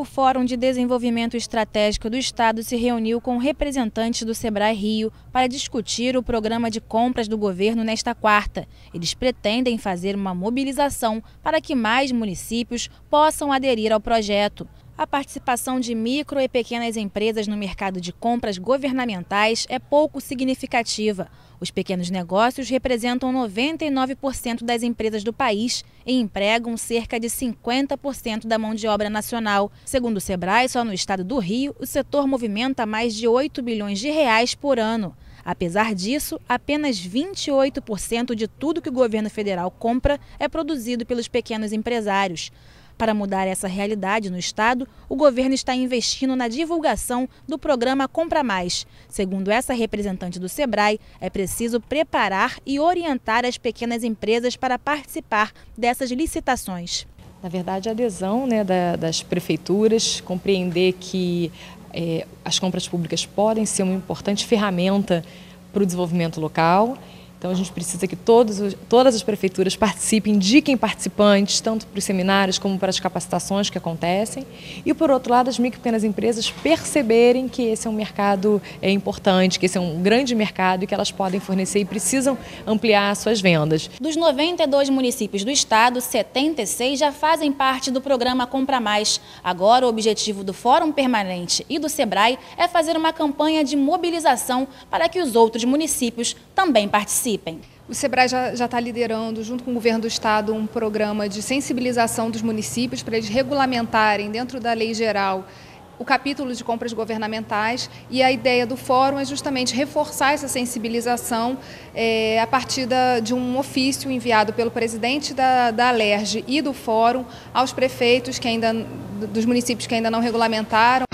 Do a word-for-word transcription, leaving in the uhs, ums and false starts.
o Fórum de Desenvolvimento Estratégico do Estado se reuniu com representantes do Sebrae Rio para discutir o programa de compras do governo nesta quarta. Eles pretendem fazer uma mobilização para que mais municípios possam aderir ao projeto. A participação de micro e pequenas empresas no mercado de compras governamentais é pouco significativa. Os pequenos negócios representam noventa e nove por cento das empresas do país e empregam cerca de cinquenta por cento da mão de obra nacional. Segundo o Sebrae, só no estado do Rio, o setor movimenta mais de oito bilhões de reais por ano. Apesar disso, apenas vinte e oito por cento de tudo que o governo federal compra é produzido pelos pequenos empresários. Para mudar essa realidade no estado, o governo está investindo na divulgação do programa Compra Mais. Segundo essa representante do Sebrae, é preciso preparar e orientar as pequenas empresas para participar dessas licitações. Na verdade, a adesão, né, da, das prefeituras, compreender que eh, as compras públicas podem ser uma importante ferramenta para o desenvolvimento local. Então a gente precisa que todos, todas as prefeituras participem, indiquem participantes, tanto para os seminários como para as capacitações que acontecem. E por outro lado, as micro e pequenas empresas perceberem que esse é um mercado é, importante, que esse é um grande mercado e que elas podem fornecer e precisam ampliar suas vendas. Dos noventa e dois municípios do estado, setenta e seis já fazem parte do programa Compra Mais. Agora o objetivo do Fórum Permanente e do Sebrae é fazer uma campanha de mobilização para que os outros municípios também participem. O Sebrae já já está liderando, junto com o governo do estado, um programa de sensibilização dos municípios para eles regulamentarem, dentro da lei geral, o capítulo de compras governamentais, e a ideia do fórum é justamente reforçar essa sensibilização é, a partir da, de um ofício enviado pelo presidente da, da Alerj e do fórum aos prefeitos que ainda, dos municípios que ainda não regulamentaram.